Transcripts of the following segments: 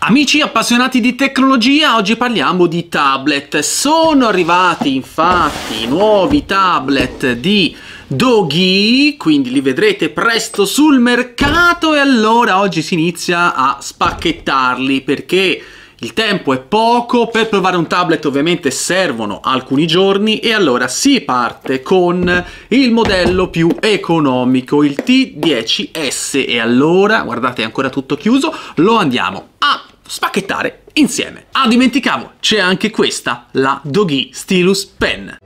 Amici appassionati di tecnologia, oggi parliamo di tablet. Sono arrivati infatti nuovi tablet di Doogee, quindi li vedrete presto sul mercato e allora oggi si inizia a spacchettarli perché il tempo è poco, per provare un tablet ovviamente servono alcuni giorni e allora si parte con il modello più economico, il T10S, e allora, guardate, è ancora tutto chiuso, lo andiamo a spacchettare insieme. Ah, dimenticavo, c'è anche questa, la Doogee Stylus Pen.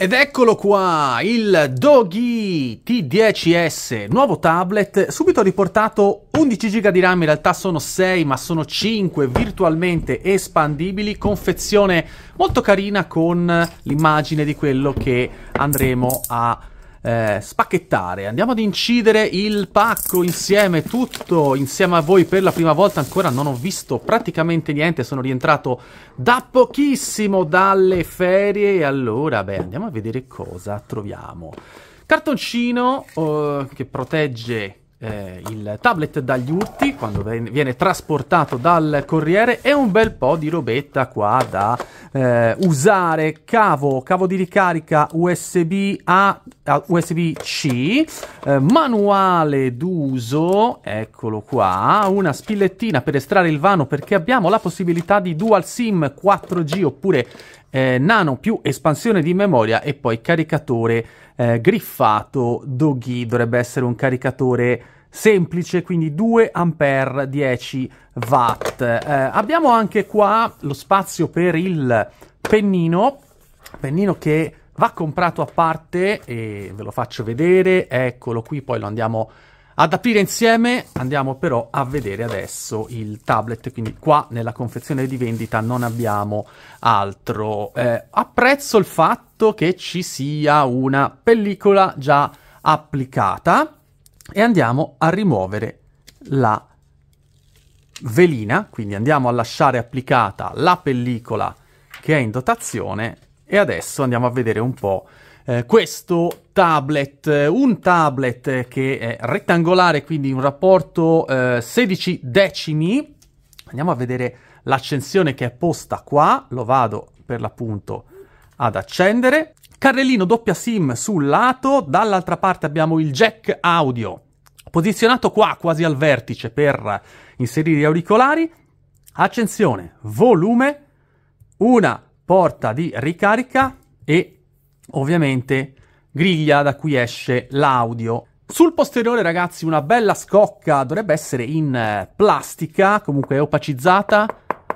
Ed eccolo qua, il Doogee T10S, nuovo tablet, subito riportato 11 GB di RAM, in realtà sono 6 ma sono 5 virtualmente espandibili, confezione molto carina con l'immagine di quello che andremo a spacchettare. Andiamo ad incidere il pacco insieme, tutto insieme a voi per la prima volta. Ancora non ho visto praticamente niente, sono rientrato da pochissimo dalle ferie e allora andiamo a vedere cosa troviamo. Cartoncino che protegge il tablet dagli urti quando viene trasportato dal corriere, e un bel po' di robetta qua da usare. Cavo di ricarica USB A a USB C, manuale d'uso, eccolo qua, una spillettina per estrarre il vano perché abbiamo la possibilità di dual sim 4G oppure nano più espansione di memoria, e poi caricatore griffato Doogee, dovrebbe essere un caricatore semplice, quindi 2A 10W. Abbiamo anche qua lo spazio per il pennino che va comprato a parte e ve lo faccio vedere, eccolo qui, poi lo andiamo ad aprire insieme. Andiamo però a vedere adesso il tablet, quindi qua nella confezione di vendita non abbiamo altro. Apprezzo il fatto che ci sia una pellicola già applicata e andiamo a rimuovere la velina, quindi andiamo a lasciare applicata la pellicola che è in dotazione e adesso andiamo a vedere un po' questo tablet, un tablet che è rettangolare, quindi un rapporto 16 decimi. Andiamo a vedere l'accensione che è posta qua, lo vado per l'appunto ad accendere. Carrellino doppia SIM sul lato, dall'altra parte abbiamo il jack audio posizionato qua quasi al vertice per inserire gli auricolari, accensione, volume, una porta di ricarica e ovviamente griglia da cui esce l'audio. Sul posteriore, ragazzi, una bella scocca, dovrebbe essere in plastica, comunque è opacizzata,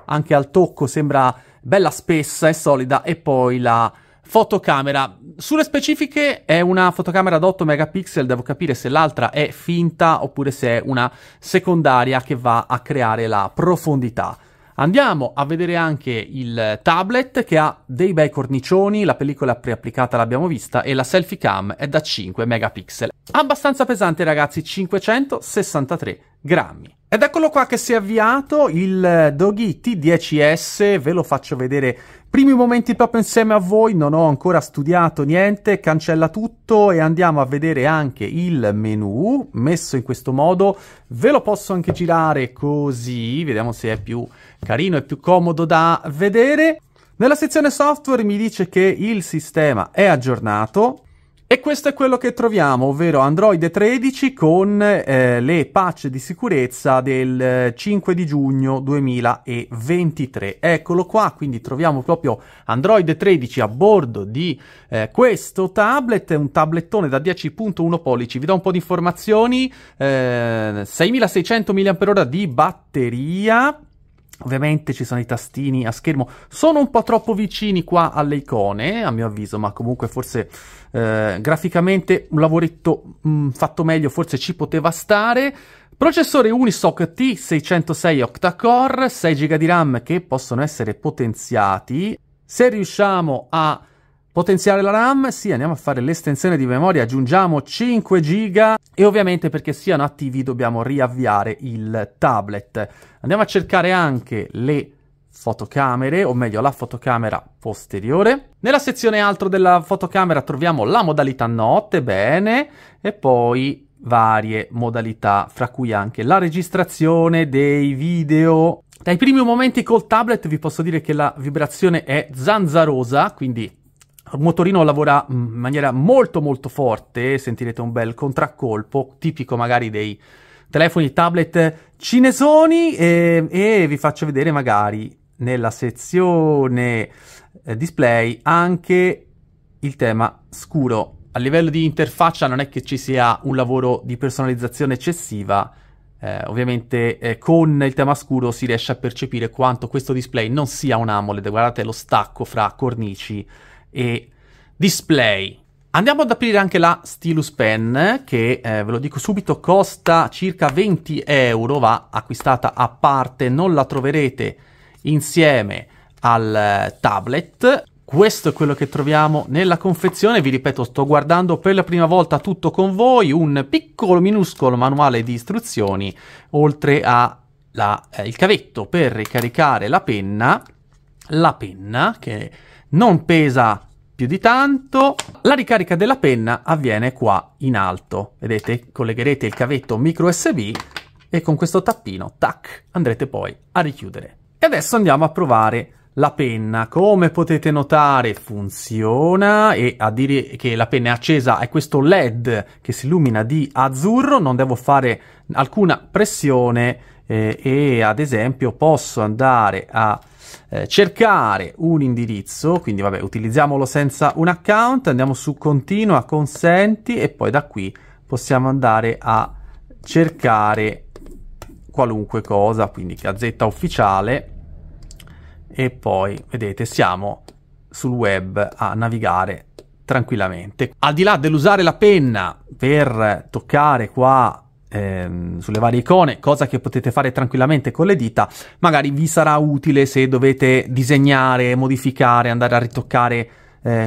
anche al tocco sembra bella spessa e solida, e poi la fotocamera. Sulle specifiche è una fotocamera da 8 megapixel, devo capire se l'altra è finta oppure se è una secondaria che va a creare la profondità. Andiamo a vedere anche il tablet che ha dei bei cornicioni, la pellicola preapplicata l'abbiamo vista e la selfie cam è da 5 megapixel. Abbastanza pesante, ragazzi, 563 grammi. Ed eccolo qua che si è avviato il Doogee T10S, ve lo faccio vedere primi momenti proprio insieme a voi, non ho ancora studiato niente, cancella tutto e andiamo a vedere anche il menu, messo in questo modo, ve lo posso anche girare così, vediamo se è più carino e più comodo da vedere. Nella sezione software mi dice che il sistema è aggiornato. E questo è quello che troviamo, ovvero Android 13 con le patch di sicurezza del 5 di giugno 2023. Eccolo qua, quindi troviamo proprio Android 13 a bordo di questo tablet, un tablettone da 10.1 pollici. Vi do un po' di informazioni, 6600 mAh di batteria. Ovviamente ci sono i tastini a schermo, sono un po' troppo vicini qua alle icone a mio avviso, ma comunque forse graficamente un lavoretto fatto meglio forse ci poteva stare. Processore Unisoc T 606 octa-core, 6 GB di RAM che possono essere potenziati. Se riusciamo a potenziare la RAM, sì, andiamo a fare l'estensione di memoria, aggiungiamo 5 GB e ovviamente perché siano attivi dobbiamo riavviare il tablet. Andiamo a cercare anche le fotocamere, o meglio la fotocamera posteriore. Nella sezione altro della fotocamera troviamo la modalità notte, bene, e poi varie modalità, fra cui anche la registrazione dei video. Dai primi momenti col tablet vi posso dire che la vibrazione è zanzarosa, quindi il motorino lavora in maniera molto molto forte, sentirete un bel contraccolpo, tipico magari dei telefoni tablet cinesoni, e vi faccio vedere magari nella sezione display anche il tema scuro. A livello di interfaccia non è che ci sia un lavoro di personalizzazione eccessiva, ovviamente con il tema scuro si riesce a percepire quanto questo display non sia un AMOLED. Guardate lo stacco fra cornici e display. Andiamo ad aprire anche la Stylus Pen, che ve lo dico subito costa circa 20 euro, va acquistata a parte, non la troverete insieme al tablet. Questo è quello che troviamo nella confezione, vi ripeto sto guardando per la prima volta tutto con voi, un piccolo minuscolo manuale di istruzioni, oltre al cavetto per ricaricare la penna che non pesa più di tanto. La ricarica della penna avviene qua in alto, vedete, collegherete il cavetto micro USB e con questo tappino, tac, andrete poi a richiudere. E adesso andiamo a provare la penna. Come potete notare funziona, e a dire che la penna è accesa è questo LED che si illumina di azzurro, non devo fare alcuna pressione e ad esempio posso andare a cercare un indirizzo, quindi vabbè utilizziamolo senza un account, andiamo su continua, consenti, e poi da qui possiamo andare a cercare qualunque cosa, quindi Gazzetta Ufficiale, e poi vedete siamo sul web a navigare tranquillamente. Al di là dell'usare la penna per toccare qua sulle varie icone, cosa che potete fare tranquillamente con le dita, magari vi sarà utile se dovete disegnare, modificare, andare a ritoccare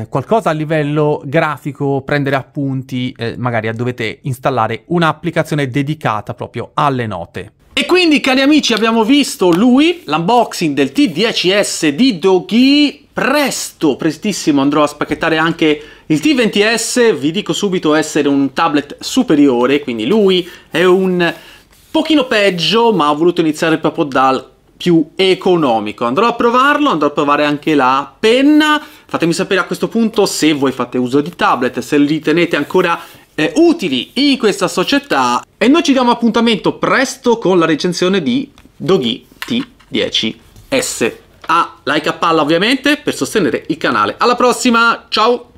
qualcosa a livello grafico, prendere appunti, magari dovete installare un'applicazione dedicata proprio alle note. E quindi, cari amici, abbiamo visto l'unboxing del T10S di Doogee. Prestissimo andrò a spacchettare anche il T20S, vi dico subito essere un tablet superiore, quindi lui è un pochino peggio, ma ho voluto iniziare proprio dal più economico. Andrò a provarlo, andrò a provare anche la penna. Fatemi sapere a questo punto se voi fate uso di tablet, se li ritenete ancora utili in questa società, e noi ci diamo appuntamento presto con la recensione di Doogee T10S. A like a palla ovviamente per sostenere il canale. Alla prossima, ciao!